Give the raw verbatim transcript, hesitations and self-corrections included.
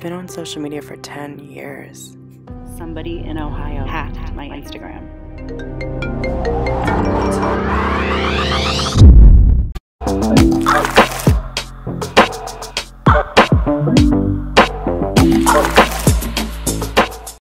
been on social media for ten years. Somebody in Ohio hacked my Instagram.